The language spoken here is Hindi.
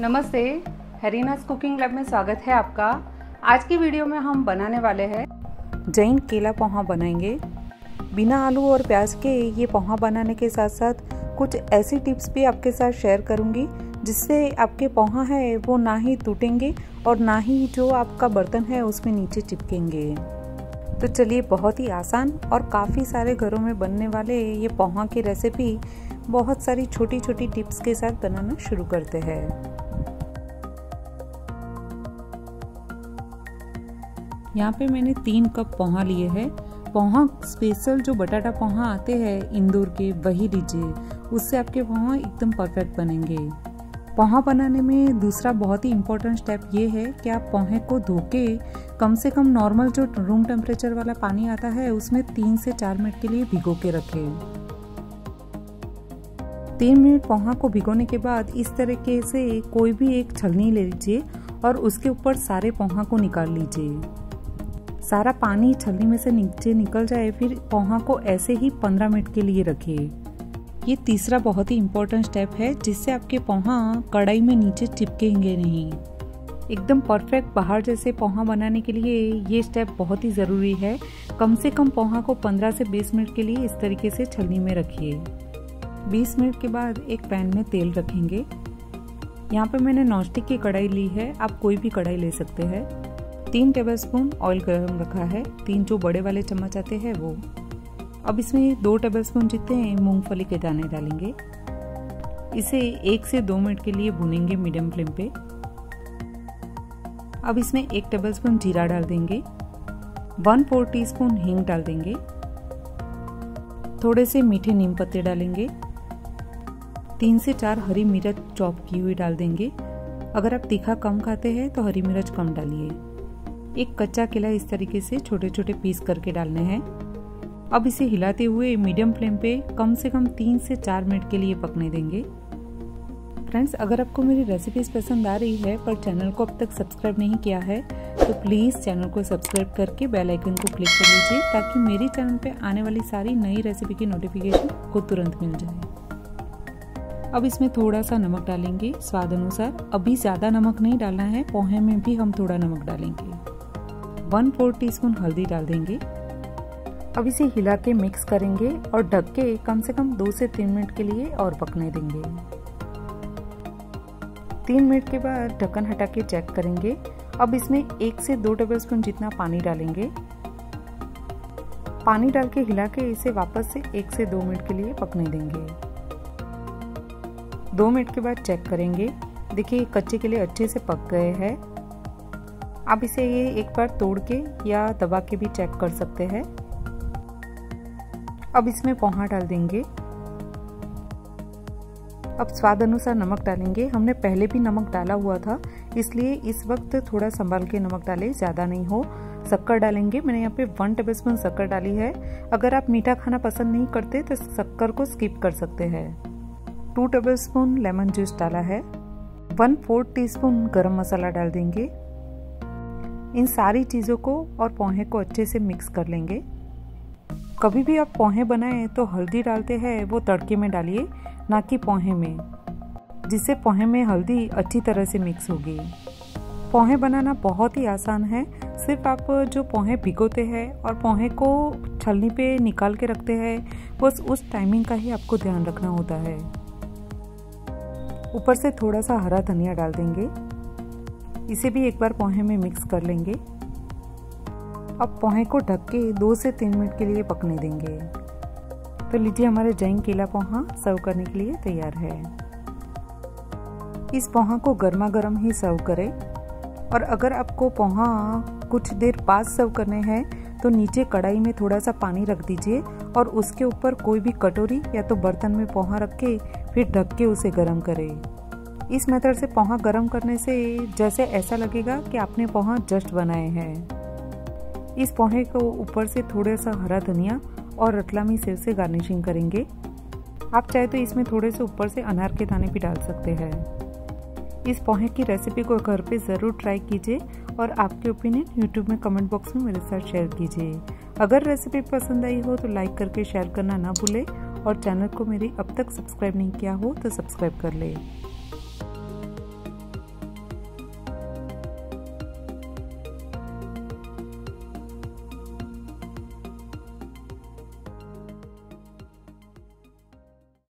नमस्ते, हरीनास कुकिंग लैब में स्वागत है आपका। आज की वीडियो में हम बनाने वाले हैं जैन केला पोहा बनाएंगे। बिना आलू और प्याज के ये पोहा बनाने के साथ साथ कुछ ऐसी टिप्स भी आपके साथ शेयर करूंगी जिससे आपके पोहा है वो ना ही टूटेंगे और ना ही जो आपका बर्तन है उसमें नीचे चिपकेंगे। तो चलिए, बहुत ही आसान और काफ़ी सारे घरों में बनने वाले ये पोहा की रेसिपी बहुत सारी छोटी छोटी टिप्स के साथ बनाना शुरू करते हैं। यहाँ पे मैंने 3 कप पोहा लिए हैं। पोहा स्पेशल जो बटाटा पोहा आते हैं इंदौर के, वही लीजिए, उससे आपके पोहा एकदम परफेक्ट बनेंगे। पोहा बनाने में दूसरा बहुत ही इम्पोर्टेंट स्टेप ये है कि आप पोहे को धो के कम से कम नॉर्मल जो रूम टेम्परेचर वाला पानी आता है उसमें 3 से 4 मिनट के लिए भिगो के रखें। 3 मिनट पोहा को भिगोने के बाद इस तरीके से कोई भी एक छलनी ले लीजिए और उसके ऊपर सारे पोहा को निकाल लीजिए। सारा पानी छलनी में से नीचे निकल जाए, फिर पोहा को ऐसे ही 15 मिनट के लिए रखिए। ये तीसरा बहुत ही इम्पोर्टेंट स्टेप है जिससे आपके पोहा कढ़ाई में नीचे चिपकेंगे नहीं। एकदम परफेक्ट बाहर जैसे पोहा बनाने के लिए ये स्टेप बहुत ही ज़रूरी है। कम से कम पोहा को 15 से 20 मिनट के लिए इस तरीके से छलनी में रखिए। 20 मिनट के बाद एक पैन में तेल रखेंगे। यहाँ पर मैंने नॉनस्टिक की कढ़ाई ली है, आप कोई भी कढ़ाई ले सकते हैं। 3 टेबलस्पून ऑयल गरम रखा है, 3 जो बड़े वाले चम्मच आते हैं वो। अब इसमें 2 टेबलस्पून जितने मूंगफली के दाने डालेंगे। इसे 1 से 2 मिनट के लिए भूनेंगे मीडियम फ्लेम पे। अब इसमें 1 टेबलस्पून जीरा डाल देंगे, 1/4 टीस्पून हींग डाल देंगे, थोड़े से मीठे नीम पत्ते डालेंगे, 3 से 4 हरी मिर्च चॉप की हुई डाल देंगे। अगर आप तीखा कम खाते हैं तो हरी मिर्च कम डालिए। एक कच्चा केला इस तरीके से छोटे छोटे पीस करके डालने हैं। अब इसे हिलाते हुए मीडियम फ्लेम पे कम से कम 3 से 4 मिनट के लिए पकने देंगे। फ्रेंड्स, अगर आपको मेरी रेसिपीज पसंद आ रही है पर चैनल को अब तक सब्सक्राइब नहीं किया है तो प्लीज़ चैनल को सब्सक्राइब करके बेल आइकन को क्लिक कर लीजिए ताकि मेरे चैनल पे आने वाली सारी नई रेसिपी की नोटिफिकेशन को तुरंत मिल जाए। अब इसमें थोड़ा सा नमक डालेंगे स्वाद अनुसार। अभी ज़्यादा नमक नहीं डालना है, पोहे में भी हम थोड़ा नमक डालेंगे। 1/4 टीस्पून हल्दी डाल देंगे। अब इसे हिला के मिक्स करेंगे और ढक के कम से कम 2 से 3 मिनट के लिए और पकने देंगे। 3 मिनट के बाद ढक्कन हटा के चेक करेंगे। अब इसमें 1 से 2 टेबलस्पून जितना पानी डालेंगे। पानी डाल के हिला के इसे वापस से 1 से 2 मिनट के लिए पकने देंगे। 2 मिनट के बाद चेक करेंगे, देखिए कच्चे केले अच्छे से पक गए हैं। आप इसे ये एक बार तोड़ के या दबा के भी चेक कर सकते हैं। अब इसमें पोहा डाल देंगे। अब स्वाद अनुसार नमक डालेंगे। हमने पहले भी नमक डाला हुआ था इसलिए इस वक्त थोड़ा संभाल के नमक डालें, ज़्यादा नहीं हो। शक्कर डालेंगे, मैंने यहाँ पे 1 टेबलस्पून शक्कर डाली है। अगर आप मीठा खाना पसंद नहीं करते तो शक्कर को स्किप कर सकते हैं। 2 टेबलस्पून लेमन जूस डाला है, 1/4 टीस्पून गरम मसाला डाल देंगे। इन सारी चीज़ों को और पोहे को अच्छे से मिक्स कर लेंगे। कभी भी आप पोहे बनाएं तो हल्दी डालते हैं वो तड़के में डालिए, ना कि पोहे में, जिससे पोहे में हल्दी अच्छी तरह से मिक्स होगी। पोहे बनाना बहुत ही आसान है। सिर्फ आप जो पोहे भिगोते हैं और पोहे को छलनी पे निकाल के रखते हैं, बस उस टाइमिंग का ही आपको ध्यान रखना होता है। ऊपर से थोड़ा सा हरा धनिया डाल देंगे। इसे भी एक बार पोहे में मिक्स कर लेंगे। अब पोहे को ढक के 2 से 3 मिनट के लिए पकने देंगे। तो लीजिए, हमारे जैन केला पोहा सर्व करने के लिए तैयार है। इस पोहा को गर्मा गर्म ही सर्व करें। और अगर आपको पोहा कुछ देर बाद सर्व करने हैं तो नीचे कढ़ाई में थोड़ा सा पानी रख दीजिए और उसके ऊपर कोई भी कटोरी या तो बर्तन में पोहा रख के फिर ढक के उसे गर्म करें। इस मेथड से पोहा गर्म करने से जैसे ऐसा लगेगा कि आपने पोहा जस्ट बनाए हैं। इस पोहे को ऊपर से थोड़ा सा हरा धनिया और रतलामी सेव से गार्निशिंग करेंगे। आप चाहे तो इसमें थोड़े से ऊपर से अनार के दाने भी डाल सकते हैं। इस पोहे की रेसिपी को घर पे ज़रूर ट्राई कीजिए और आपके ओपिनियन यूट्यूब में कमेंट बॉक्स में मेरे साथ शेयर कीजिए। अगर रेसिपी पसंद आई हो तो लाइक करके शेयर करना ना भूलें और चैनल को मेरी अब तक सब्सक्राइब नहीं किया हो तो सब्सक्राइब कर लें।